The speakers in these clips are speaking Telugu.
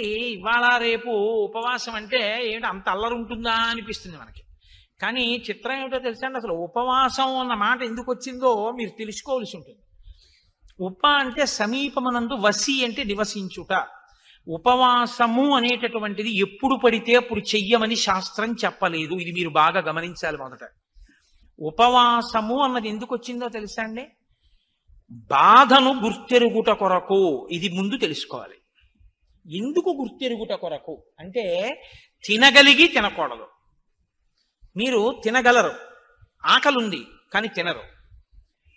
మనకి ఇవాళ రేపు ఉపవాసం అంటే ఏమిటి అంత అల్లరుంటుందా అనిపిస్తుంది మనకి. కానీ చిత్రం ఏమిటో తెలుసా అండి, అసలు ఉపవాసం అన్న మాట ఎందుకు వచ్చిందో మీరు తెలుసుకోవాల్సి ఉంటుంది. ఉప అంటే సమీపమనందు, వసి అంటే నివసించుట. ఉపవాసము అనేటటువంటిది ఎప్పుడు పడితే అప్పుడు చెయ్యమని శాస్త్రం చెప్పలేదు, ఇది మీరు బాగా గమనించాలి. మొదట ఉపవాసము అన్నది ఎందుకు వచ్చిందో తెలుసా అండి, బాధను గుర్తెరుగుట కొరకు. ఇది ముందు తెలుసుకోవాలి, ఎందుకు గుర్తెరుగుట కొరకు అంటే తినగలిగి తినకూడదు. మీరు తినగలరు, ఆకలి ఉంది కానీ తినరు.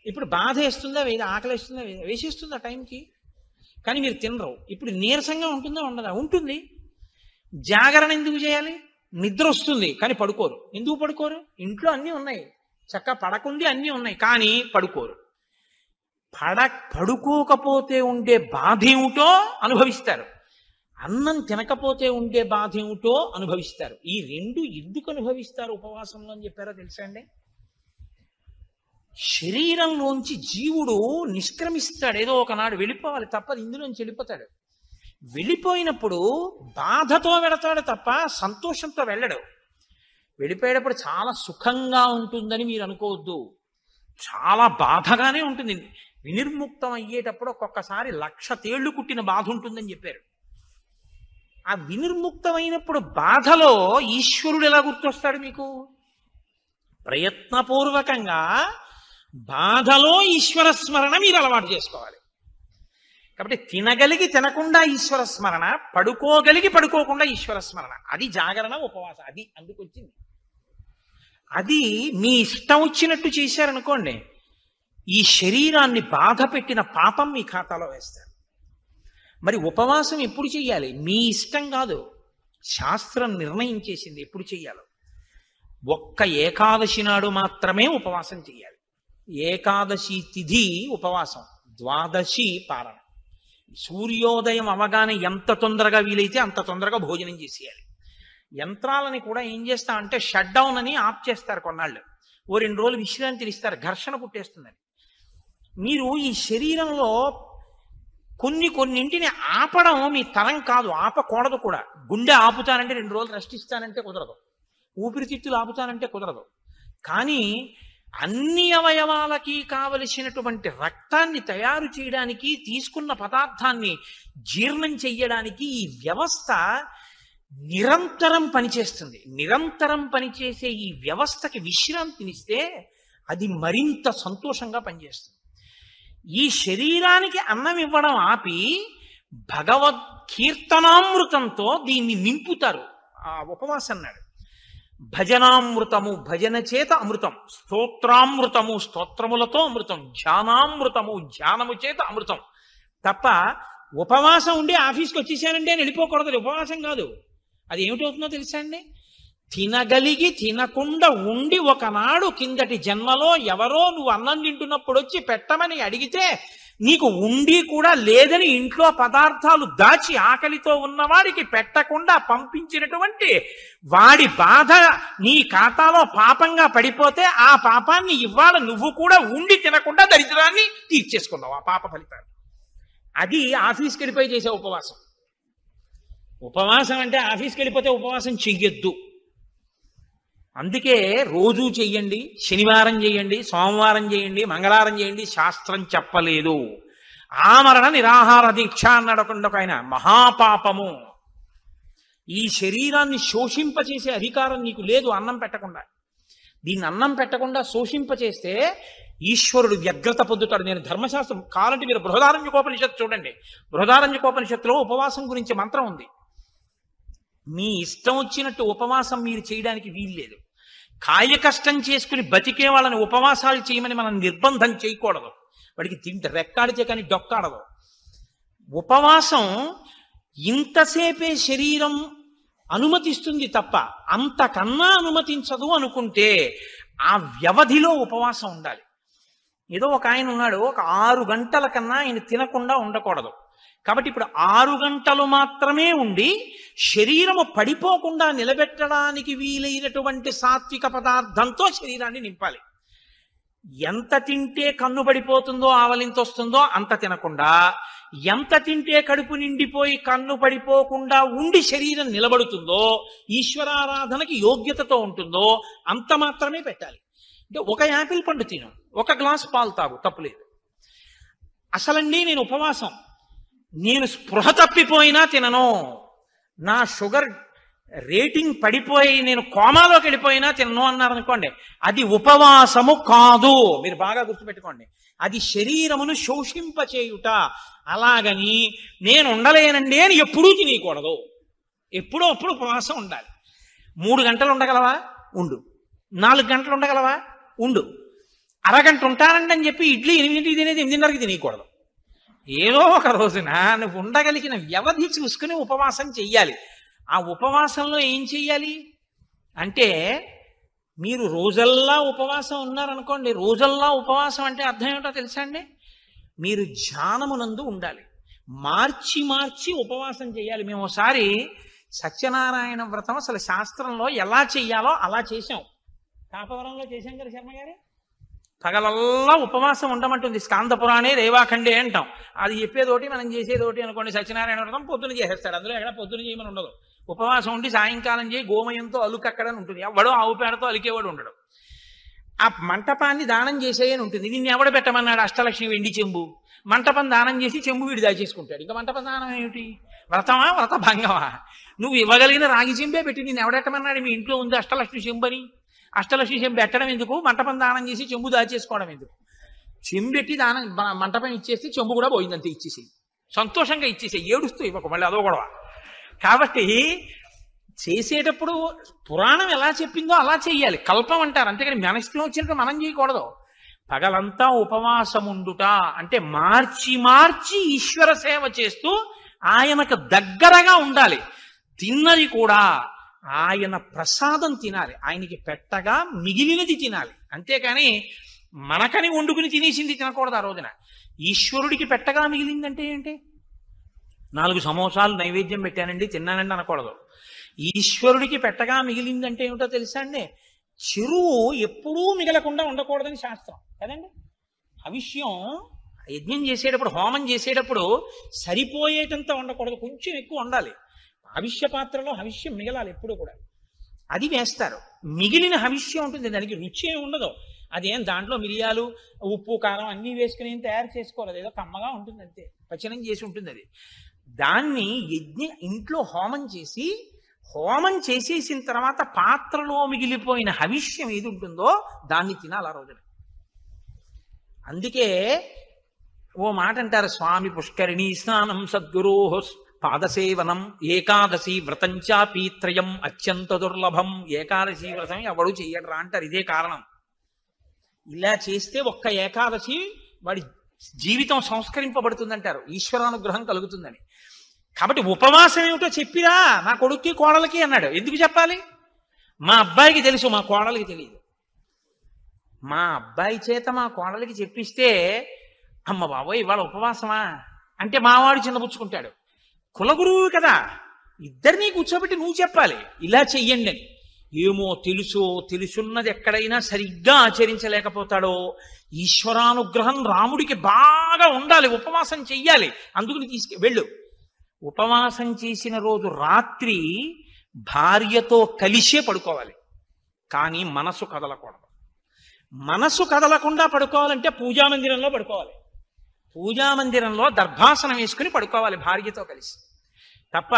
ఇప్పుడు బాధ వేస్తుందా, ఆకలి వేస్తుందా, వేసేస్తుందా టైంకి, కానీ మీరు తినరు. ఇప్పుడు నీరసంగా ఉంటుందా, ఉండదా, ఉంటుంది. జాగరణ ఎందుకు చేయాలి, నిద్ర వస్తుంది కానీ పడుకోరు. ఎందుకు పడుకోరు, ఇంట్లో అన్నీ ఉన్నాయి, చక్కగా పడకుండి అన్నీ ఉన్నాయి కానీ పడుకోరు. పడుకోకపోతే ఉండే బాధ ఏమిటో అనుభవిస్తారు, అన్నం తినకపోతే ఉండే బాధ ఏమిటో అనుభవిస్తారు. ఈ రెండు ఎందుకు అనుభవిస్తారు ఉపవాసంలో అని చెప్పారో తెలుసా అండి, శరీరంలోంచి జీవుడు నిష్క్రమిస్తాడు, ఏదో ఒకనాడు వెళ్ళిపోవాలి తప్ప ఇందులోంచి వెళ్ళిపోతాడు. వెళ్ళిపోయినప్పుడు బాధతో వెళతాడు తప్ప సంతోషంతో వెళ్ళడు. వెళ్ళిపోయేటప్పుడు చాలా సుఖంగా ఉంటుందని మీరు అనుకోవద్దు, చాలా బాధగానే ఉంటుంది. వినిర్ముక్తం అయ్యేటప్పుడు ఒక్కొక్కసారి 1,00,000 తేళ్లు కుట్టిన బాధ ఉంటుందని చెప్పారు. ఆ వినిర్ముక్తమైనప్పుడు బాధలో ఈశ్వరుడు ఎలా గుర్తొస్తాడు మీకు, ప్రయత్నపూర్వకంగా బాధలో ఈశ్వర స్మరణ మీరు అలవాటు చేసుకోవాలి. కాబట్టి తినగలిగి తినకుండా ఈశ్వర స్మరణ, పడుకోగలిగి పడుకోకుండా ఈశ్వర స్మరణ, అది జాగరణ ఉపవాసం, అది అందుకొచ్చింది. అది మీ ఇష్టం వచ్చినట్టు చేశారనుకోండి, ఈ శరీరాన్ని బాధ పెట్టిన పాపం మీ ఖాతాలో వేస్తారు. మరి ఉపవాసం ఎప్పుడు చెయ్యాలి, మీ ఇష్టం కాదు, శాస్త్రం నిర్ణయించేసింది ఎప్పుడు చెయ్యాలో. ఒక్క ఏకాదశి నాడు మాత్రమే ఉపవాసం చెయ్యాలి. ఏకాదశి తిథి ఉపవాసం, ద్వాదశి పారణ. సూర్యోదయం అవగానే ఎంత తొందరగా వీలైతే అంత తొందరగా భోజనం చేసేయాలి. యంత్రాలని కూడా ఏం చేస్తా అంటే షట్ డౌన్ అని ఆఫ్ చేస్తారు, కొన్నాళ్ళు ఓ 2 రోజులు విశ్రాంతిని ఇస్తారు, ఘర్షణ పుట్టేస్తుందని. మీరు ఈ శరీరంలో కొన్నింటిని ఆపడం మీ తరం కాదు, ఆపకూడదు కూడా. గుండె ఆపుతానంటే 2 రోజులు రెస్ట్ ఇస్తానంటే కుదరదు, ఊపిరితిత్తులు ఆపుతానంటే కుదరదు. కానీ అన్ని అవయవాలకి కావలసినటువంటి రక్తాన్ని తయారు చేయడానికి, తీసుకున్న పదార్థాన్ని జీర్ణం చెయ్యడానికి ఈ వ్యవస్థ నిరంతరం పనిచేస్తుంది. నిరంతరం పనిచేసే ఈ వ్యవస్థకి విశ్రాంతినిస్తే అది మరింత సంతోషంగా పనిచేస్తుంది. ఈ శరీరానికి అన్నం ఇవ్వడం ఆపి భగవద్ కీర్తనామృతంతో దీన్ని నింపుతారు. ఆ ఉపవాసం నాడు భజనామృతము, భజన చేత అమృతం, స్తోత్రామృతము, స్తోత్రములతో అమృతం, ధ్యానామృతము, ధ్యానము చేత అమృతం తప్ప. ఉపవాసం ఉండి ఆఫీస్కి వచ్చేసానండి అని వెళ్ళిపోకూడదు, ఉపవాసం కాదు. అది ఏమిటవుతుందో తెలుసా అండి, తినగలిగి తినకుండా ఉండి ఒకనాడు కిందటి జన్మలో ఎవరో నువ్వు అన్నం తింటున్నప్పుడు వచ్చి పెట్టమని అడిగితే నీకు ఉండి కూడా లేదని ఇంట్లో పదార్థాలు దాచి ఆకలితో ఉన్నవాడికి పెట్టకుండా పంపించినటువంటి వాడి బాధ నీ ఖాతాలో పాపంగా పడిపోతే ఆ పాపాన్ని ఇవాళ నువ్వు కూడా ఉండి తినకుండా దరిద్రాన్ని తీర్చేసుకున్నావు, ఆ పాప ఫలితాన్ని. అది ఆఫీస్కి వెళ్ళిపోయి చేసే ఉపవాసం. ఉపవాసం అంటే ఆఫీస్కి వెళ్ళిపోతే ఉపవాసం చెయ్యొద్దు. అందుకే రోజూ చెయ్యండి, శనివారం చేయండి, సోమవారం చేయండి, మంగళవారం చేయండి, శాస్త్రం చెప్పలేదు. ఆమరణ నిరాహార దీక్ష అన్నాడకుండా ఒక ఆయన, మహాపాపము. ఈ శరీరాన్ని శోషింపచేసే అధికారం నీకు లేదు అన్నం పెట్టకుండా. దీన్ని అన్నం పెట్టకుండా శోషింపచేస్తే ఈశ్వరుడు వ్యగ్రత పొందుతాడు. నేను ధర్మశాస్త్రం కావాలంటే మీరు బృహదారంజకోపనిషత్తు చూడండి, బృహదారంజకోపనిషత్తులో ఉపవాసం గురించి మంత్రం ఉంది. మీ ఇష్టం వచ్చినట్టు ఉపవాసం మీరు చేయడానికి వీల్లేదు. కాయ కష్టం చేసుకుని బతికే వాళ్ళని ఉపవాసాలు చేయమని మనం నిర్బంధం చేయకూడదు. వాడికి తింటే రెక్కాడితే కానీ డొక్కాడదు. ఉపవాసం ఇంతసేపే శరీరం అనుమతిస్తుంది తప్ప అంతకన్నా అనుమతించదు అనుకుంటే ఆ వ్యవధిలో ఉపవాసం ఉండాలి. ఏదో ఒక ఆయన ఉన్నాడు, ఒక 6 గంటల కన్నా ఆయన తినకుండా ఉండకూడదు. కాబట్టి ఇప్పుడు 6 గంటలు మాత్రమే ఉండి శరీరము పడిపోకుండా నిలబెట్టడానికి వీలైనటువంటి సాత్విక పదార్థంతో శరీరాన్ని నింపాలి. ఎంత తింటే కన్ను పడిపోతుందో, ఆవలింతొస్తుందో అంత తినకుండా, ఎంత తింటే కడుపు నిండిపోయి కన్ను పడిపోకుండా ఉండి శరీరం నిలబడుతుందో ఈశ్వరారాధనకి యోగ్యతతో ఉంటుందో అంత మాత్రమే పెట్టాలి. అంటే ఒక యాపిల్ పండు తిను, ఒక గ్లాస్ పాలు తాగు, తప్పులేదు. అసలండి నేను ఉపవాసం, నేను స్పృహ తప్పిపోయినా తినను, నా షుగర్ రేటింగ్ పడిపోయి నేను కోమాలోకి వెళ్ళిపోయినా తినను అన్నారనుకోండి, అది ఉపవాసము కాదు. మీరు బాగా గుర్తుపెట్టుకోండి, అది శరీరమును శోషింపచేయుట. అలాగని నేను ఉండలేనండి అని ఎప్పుడూ తినకూడదు, ఎప్పుడో అప్పుడు ఉపవాసం ఉండాలి. 3 గంటలు ఉండగలవా? ఉండు. 4 గంటలు ఉండగలవా? ఉండు. అరగంట ఉంటానండి అని చెప్పి ఇడ్లీ 8ంటికి తినేది 8:30కి తినకూడదు. ఏదో ఒక రోజున నువ్వు ఉండగలిగిన వ్యవధి చూసుకుని ఉపవాసం చెయ్యాలి. ఆ ఉపవాసంలో ఏం చెయ్యాలి అంటే, మీరు రోజల్లా ఉపవాసం ఉన్నారనుకోండి, రోజల్లా ఉపవాసం అంటే అర్థం ఏమిటో తెలుసా అండి? మీరు ధ్యానమునందు ఉండాలి, మార్చి మార్చి ఉపవాసం చేయాలి. మేము ఒకసారి సత్యనారాయణ వ్రతం అసలు శాస్త్రంలో ఎలా చెయ్యాలో అలా చేశాం, కాపవరంలో చేశాం కదా శర్మ గారు. పగలల్లా ఉపవాసం ఉండమంటుంది స్కాంద పురాణే రేవాఖండే అంటాం, అది చెప్పేదోటి మనం చేసేదోటి అనుకోండి. సత్యనారాయణ వ్రతం పొద్దున చేసేస్తాడు, అందులో ఎక్కడ పొద్దున చేయమని ఉండదు. ఉపవాసం ఉండి సాయంకాలం చేయి, గోమయంతో అలుకక్కడని ఉంటుంది, ఎవడో ఆవు పేడతో అలికేవాడు ఉండడు. ఆ మంటపాన్ని దానం చేసేయని ఉంటుంది, నిన్ను ఎవడ పెట్టమన్నాడు? అష్టలక్ష్మి వెండి చెంబు మంటపం దానం చేసి చెంబు వీడి దాచేసుకుంటాడు. ఇంకా మంటపం దానం ఏమిటి? వ్రతమా? వ్రత భంగమా? నువ్వు ఇవ్వగలిగిన రాగి చెంబే పెట్టి నిన్ను ఎవడెట్టమన్నాడు? మీ ఇంట్లో ఉంది అష్టలక్ష్మి చెంబు అని, అష్టలక్ష్మి చెంబు పెట్టడం ఎందుకు? మంటపం దానం చేసి చెంబు దాచేసుకోవడం ఎందుకు? చెంబెట్టి దానం మంటపం ఇచ్చేస్తే చెంబు కూడా పోయిందంతే, ఇచ్చేసి సంతోషంగా ఇచ్చేసి ఏడుస్తూ ఇవ్వకు, మళ్ళీ అదో గొడవ. కాబట్టి చేసేటప్పుడు పురాణం ఎలా చెప్పిందో అలా చేయాలి, కల్పం అంటారు, అంతేకాని మనసులో వచ్చినట్టు మనం చేయకూడదు. పగలంతా ఉపవాసం ఉండుట అంటే మార్చి మార్చి ఈశ్వర సేవ చేస్తూ ఆయనకు దగ్గరగా ఉండాలి. తిన్నది కూడా ఆయన ప్రసాదం తినాలి, ఆయనకి పెట్టగా మిగిలినది తినాలి, అంతేకాని మనకని వండుకుని తినేసింది తినకూడదు. ఆ రోజున ఈశ్వరుడికి పెట్టగా మిగిలిందంటే ఏంటి? 4 సమోసాలు నైవేద్యం పెట్టానండి తిన్నానండి అనకూడదు. ఈశ్వరుడికి పెట్టగా మిగిలిందంటే ఏమిటో తెలుసా అండి? చెరువు ఎప్పుడూ మిగలకుండా ఉండకూడదని శాస్త్రం కదండి. హవిష్యం యజ్ఞం చేసేటప్పుడు, హోమం చేసేటప్పుడు సరిపోయేటంత ఉండకూడదు, కొంచెం ఎక్కువ ఉండాలి. హవిష్య పాత్రలో హవిష్యం మిగలాలి ఎప్పుడూ కూడా, అది వేస్తారు. మిగిలిన హవిష్యం ఉంటుంది, దానికి రుచి ఏమి ఉండదు, అదేం దాంట్లో మిరియాలు ఉప్పు కారం అన్నీ వేసుకుని ఏం తయారు చేసుకోవాలి, ఏదో కమ్మగా ఉంటుంది అంతే, పచనం చేసి ఉంటుంది అది. దాన్ని యజ్ఞ ఇంట్లో హోమం చేసి, హోమం చేసేసిన తర్వాత పాత్రలో మిగిలిపోయిన హవిష్యం ఏది ఉంటుందో దాన్ని తినాలి ఆ రోజున. అందుకే ఓ మాట అంటారు, స్వామి పుష్కరిణీ స్నానం సద్గురో పాదసేవనం ఏకాదశి వ్రతం చాపి త్రయం అత్యంత దుర్లభం. ఏకాదశి వ్రతం ఎవడు చెయ్యడరా అంటారు, ఇదే కారణం. ఇలా చేస్తే ఒక్క ఏకాదశి వాడి జీవితం సంస్కరింపబడుతుందంటారు, ఈశ్వరానుగ్రహం కలుగుతుందని. కాబట్టి ఉపవాసం ఏమిటో చెప్పిరా నా కొడుక్కి కోడలికి అన్నాడు, ఎందుకు చెప్పాలి? మా అబ్బాయికి తెలుసు, మా కోడలికి తెలియదు. మా అబ్బాయి చేత మా కోడలికి చెప్పిస్తే, అమ్మ బాబోయ్ ఇవాళ ఉపవాసమా అంటే మావాడు చిన్నపుచ్చుకుంటాడు. కులగురువు కదా, ఇద్దరినీ కూర్చోబెట్టి నువ్వు చెప్పాలి ఇలా చెయ్యండి అని. ఏమో తెలుసో, తెలుసున్నది ఎక్కడైనా సరిగ్గా ఆచరించలేకపోతాడో. ఈశ్వరానుగ్రహం రాముడికి బాగా ఉండాలి, ఉపవాసం చెయ్యాలి, అందుకుని తీసుకెళ్ళు. ఉపవాసం చేసిన రోజు రాత్రి భార్యతో కలిసే పడుకోవాలి, కానీ మనసు కదలకూడదు. మనసు కదలకుండా పడుకోవాలంటే పూజామందిరంలో పడుకోవాలి, పూజామందిరంలో దర్భాసనం వేసుకుని పడుకోవాలి భార్యతో కలిసి. తప్ప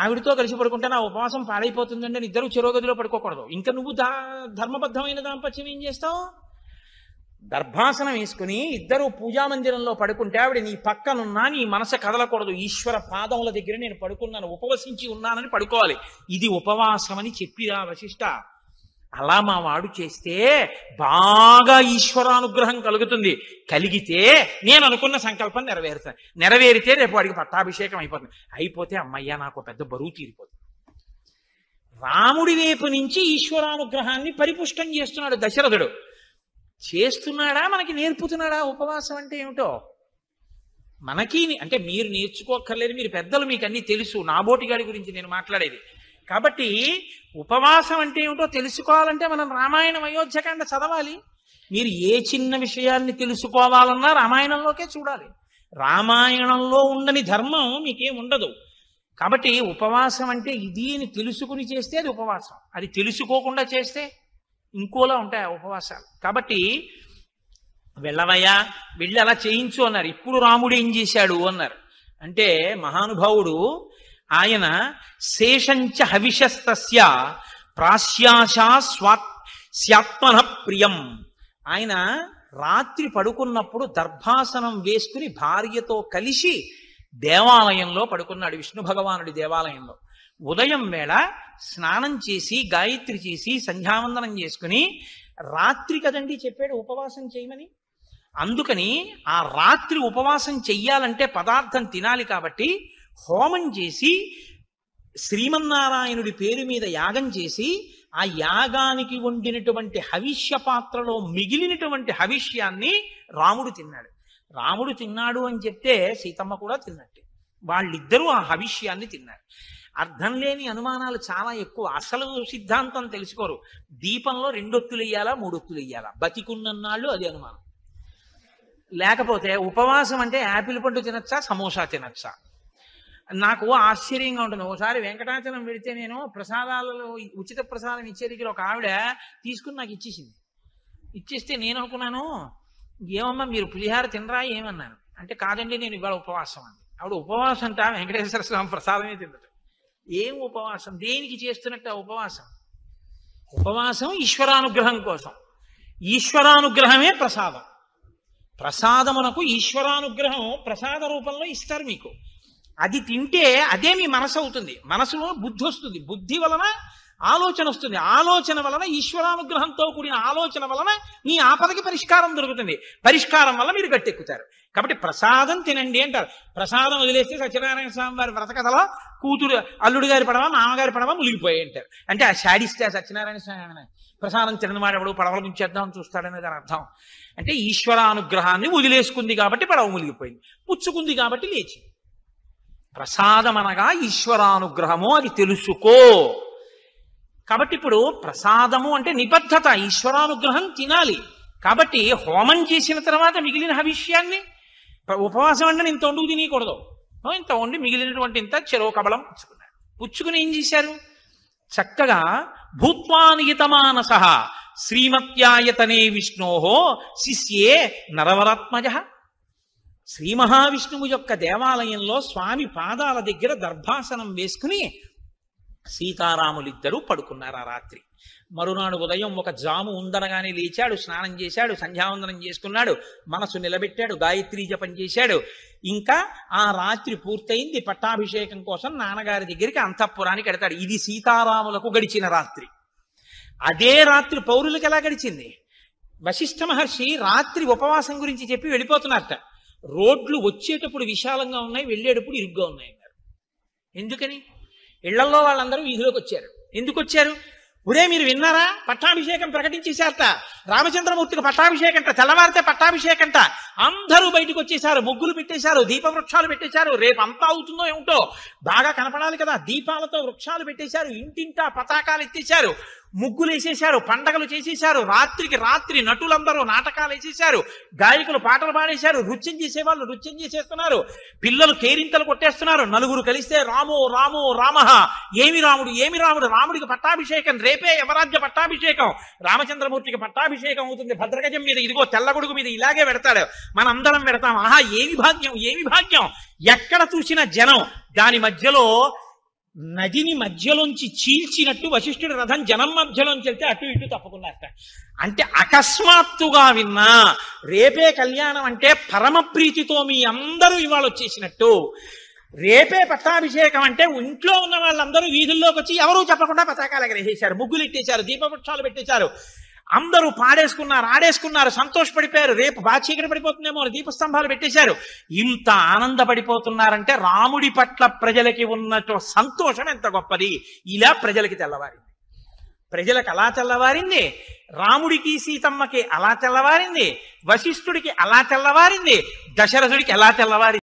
ఆవిడతో కలిసి పడుకుంటే నా ఉపవాసం పాడైపోతుందండి, ఇద్దరు చెరోగదిలో పడుకోకూడదు. ఇంకా నువ్వు ధర్మబద్ధమైన దాంపత్యం ఏం చేస్తావు? దర్భాసనం వేసుకుని ఇద్దరు పూజామందిరంలో పడుకుంటే ఆవిడ నీ పక్కనున్నా నీ మనసు కదలకూడదు. ఈశ్వర పాదముల దగ్గర నేను పడుకున్నాను, ఉపవసించి ఉన్నానని పడుకోవాలి. ఇది ఉపవాసం అని చెప్పిరా వశిష్ట. అలా మా వాడు చేస్తే బాగా ఈశ్వరానుగ్రహం కలుగుతుంది, కలిగితే నేను అనుకున్న సంకల్పం నెరవేరుతాను, నెరవేరితే రేపు వాడికి పట్టాభిషేకం అయిపోతుంది, అయిపోతే అమ్మయ్యా నాకు పెద్ద బరువు తీరిపోతుంది. రాముడి వైపు నుంచి ఈశ్వరానుగ్రహాన్ని పరిపుష్టం చేస్తున్నాడు దశరథుడు. చేస్తున్నాడా? మనకి నేర్పుతున్నాడా ఉపవాసం అంటే ఏమిటో? మనకి అంటే మీరు నేర్చుకోక్కర్లేదు, మీరు పెద్దలు, మీకు అన్నీ తెలుసు. నాబోటిగాడి గురించి నేను మాట్లాడేది. కాబట్టి ఉపవాసం అంటే ఏమిటో తెలుసుకోవాలంటే మనం రామాయణం అయోధ్యకాండ చదవాలి. మీరు ఏ చిన్న విషయాన్ని తెలుసుకోవాలన్నా రామాయణంలోకే చూడాలి. రామాయణంలో ఉండని ధర్మం మీకేం ఉండదు. కాబట్టి ఉపవాసం అంటే ఇది అని తెలుసుకుని చేస్తే అది ఉపవాసం, అది తెలుసుకోకుండా చేస్తే ఇంకోలా ఉంటాయి ఆ ఉపవాసాలు. కాబట్టి వెళ్ళవయ్యా వెళ్ళి అలా చేయించు అన్నారు. ఇప్పుడు రాముడు ఏం చేశాడు అన్నారు అంటే మహానుభావుడు ఆయన శేషంచ హవిషస్తస్య ప్రాశ్యాశ స్వాత్మన ప్రియం, ఆయన రాత్రి పడుకున్నప్పుడు దర్భాసనం వేసుకుని భార్యతో కలిసి దేవాలయంలో పడుకున్నాడు, విష్ణు భగవానుడి దేవాలయంలో. ఉదయం వేళ స్నానం చేసి గాయత్రి చేసి సంధ్యావందనం చేసుకుని, రాత్రి కదండి చెప్పాడు ఉపవాసం చేయమని, అందుకని ఆ రాత్రి ఉపవాసం చెయ్యాలంటే పదార్థం తినాలి కాబట్టి హోమం చేసి శ్రీమన్నారాయణుడి పేరు మీద యాగం చేసి ఆ యాగానికి వండినటువంటి హవిష్య పాత్రలో మిగిలినటువంటి హవిష్యాన్ని రాముడు తిన్నాడు. రాముడు తిన్నాడు అని చెప్తే సీతమ్మ కూడా తిన్నట్టే, వాళ్ళిద్దరూ ఆ హవిష్యాన్ని తిన్నారు. అర్థం లేని అనుమానాలు చాలా ఎక్కువ, అసలు సిద్ధాంతం తెలుసుకోరు. దీపంలో 2 ఒత్తులు ఇయ్యాలా 3 ఒత్తులు ఇయ్యాలా, బతికున్నన్నాళ్ళు అది అనుమానం. లేకపోతే ఉపవాసం అంటే యాపిల్ పండు తినచ్చా సమోసా తినచ్చా. నాకు ఆశ్చర్యంగా ఉంటుంది, ఒకసారి వెంకటాచలం వెళితే నేను ప్రసాదాలలో ఉచిత ప్రసాదం ఇచ్చే దగ్గర ఒక ఆవిడ తీసుకుని నాకు ఇచ్చేసింది. ఇచ్చేస్తే నేను అనుకున్నాను, ఏమమ్మా మీరు పులిహార తినరా ఏమన్నాను అంటే, కాదండి నేను ఇవాళ ఉపవాసం అండి. ఆవిడ ఉపవాసం అంట వెంకటేశ్వర స్వామి ప్రసాదమే తిందట. ఏం ఉపవాసం, దేనికి చేస్తున్నట్టు ఉపవాసం? ఉపవాసం ఈశ్వరానుగ్రహం కోసం, ఈశ్వరానుగ్రహమే ప్రసాదం. ప్రసాదమునకు ఈశ్వరానుగ్రహం ప్రసాద రూపంలో ఇస్తారు మీకు, అది తింటే అదే మీ మనసు అవుతుంది, మనసులో బుద్ధి వస్తుంది, బుద్ధి వలన ఆలోచన వస్తుంది, ఆలోచన వలన ఈశ్వరానుగ్రహంతో కూడిన ఆలోచన వలన మీ ఆపదకి పరిష్కారం దొరుకుతుంది, పరిష్కారం వల్ల మీరు గట్టెక్కుతారు. కాబట్టి ప్రసాదం తినండి అంటారు. ప్రసాదం వదిలేస్తే సత్యనారాయణ స్వామి వారి వ్రతకథలో కూతురు అల్లుడు గారి పడవ నాన్నగారి పడవ ములిగిపోయి అంటారు. అంటే ఆ శాడిస్తే సత్యనారాయణ స్వామి ప్రసాదం తినమాట ఎవడు పడవల ముంచేద్దామని చూస్తాడనే దాని అర్థం. అంటే ఈశ్వరానుగ్రహాన్ని వదిలేసుకుంది కాబట్టి పడవ ములిగిపోయింది, పుచ్చుకుంది కాబట్టి లేచి. ప్రసాదం అనగా ఈశ్వరానుగ్రహము, అది తెలుసుకో. కాబట్టి ఇప్పుడు ప్రసాదము అంటే నిబద్ధత, ఈశ్వరానుగ్రహం తినాలి. కాబట్టి హోమం చేసిన తర్వాత మిగిలిన హవిష్యాన్ని, ఉపవాసం అంటే ఇంత వండుకు తినకూడదు, ఇంత వండి మిగిలినటువంటి ఇంత చెరో కబళం పుచ్చుకున్నారు. పుచ్చుకుని ఏం చేశారు, చక్కగా భూత్వానియతమానస శ్రీమత్యాయతనే విష్ణోహో శిష్యే నరవరాత్మజ, శ్రీ మహావిష్ణువు యొక్క దేవాలయంలో స్వామి పాదాల దగ్గర దర్భాసనం వేసుకుని సీతారాములిద్దరూ పడుకున్నారు ఆ రాత్రి. మరునాడు ఉదయం ఒక జాము ఉందనగానే లేచాడు, స్నానం చేశాడు, సంధ్యావందనం చేసుకున్నాడు, మనసు నిలబెట్టాడు, గాయత్రీ జపం చేశాడు. ఇంకా ఆ రాత్రి పూర్తయింది, పట్టాభిషేకం కోసం నాన్నగారి దగ్గరికి అంతఃపురానికి వెడతాడు. ఇది సీతారాములకు గడిచిన రాత్రి. అదే రాత్రి పౌరులకు ఎలా గడిచింది, వశిష్ఠ మహర్షి రాత్రి ఉపవాసం గురించి చెప్పి వెళ్ళిపోతున్నారట. రోడ్లు వచ్చేటప్పుడు విశాలంగా ఉన్నాయి, వెళ్ళేటప్పుడు ఇరుగ్గా ఉన్నాయి అన్నారు. ఎందుకని? ఇళ్లలో వాళ్ళందరూ వీధిలోకి వచ్చారు. ఎందుకు వచ్చారు? ఒరే మీరు విన్నారా, పట్టాభిషేకం ప్రకటించేశారట, రామచంద్రమూర్తికి పట్టాభిషేకంట, తెల్లవారితే పట్టాభిషేకంట. అందరూ బయటకు వచ్చేసారు, ముగ్గులు పెట్టేశారు, దీప వృక్షాలు పెట్టేశారు. రేపు అంతా అవుతుందో ఏమిటో, బాగా కనపడాలి కదా, దీపాలతో వృక్షాలు పెట్టేశారు, ఇంటింటా పతాకాలు ఎత్తేశారు, ముగ్గులు వేసేశారు, పండగలు చేసేశారు, రాత్రికి రాత్రి నటులందరూ నాటకాలు వేసేశారు, గాయకులు పాటలు పాడేశారు, నృత్యం చేసేవాళ్ళు నృత్యం చేసేస్తున్నారు, పిల్లలు కేరింతలు కొట్టేస్తున్నారు, నలుగురు కలిస్తే రామో రామో రామహ, ఏమి రాముడు ఏమి రాముడు, రాముడికి పట్టాభిషేకం, రేపే యమరాజ్య పట్టాభిషేకం, రామచంద్రమూర్తికి పట్టాభిషేకం అవుతుంది, భద్రగజం మీద ఇదిగో తెల్లగొడుగు మీద ఇలాగే పెడతాడు, మనందరం పెడతాం, ఆహా ఏమి భాగ్యం ఏమి భాగ్యం. ఎక్కడ చూసిన జనం, దాని మధ్యలో నదిని మధ్యలోంచి చీల్చినట్టు వశిష్ఠుడి రథం జనం మధ్యలోంచి వెళ్తే అటు ఇటు తప్పకున్నారట. అంటే అకస్మాత్తుగా విన్నా రేపే కళ్యాణం అంటే పరమ ప్రీతితో మీ అందరూ ఇవాళ వచ్చేసినట్టు, రేపే పట్టాభిషేకం అంటే ఇంట్లో ఉన్న వాళ్ళందరూ వీధుల్లోకి వచ్చి ఎవరూ చెప్పకుండా పతాకాలు ఎగరేసేశారు, ముగ్గులు ఎట్టేశారు, దీపవృక్షాలు పెట్టేశారు, అందరూ పాడేసుకున్నారు, ఆడేసుకున్నారు, సంతోషపడిపోయారు, రేపు బాచీకటి పడిపోతుందేమో దీపస్తంభాలు పెట్టేశారు. ఇంత ఆనందపడిపోతున్నారంటే రాముడి పట్ల ప్రజలకి ఉన్న సంతోషం ఎంత గొప్పది. ఇలా ప్రజలకి తెల్లవారింది, ప్రజలకు అలా తెల్లవారింది, రాముడికి సీతమ్మకి అలా తెల్లవారింది, వశిష్ఠుడికి అలా తెల్లవారింది, దశరథుడికి ఎలా తెల్లవారింది.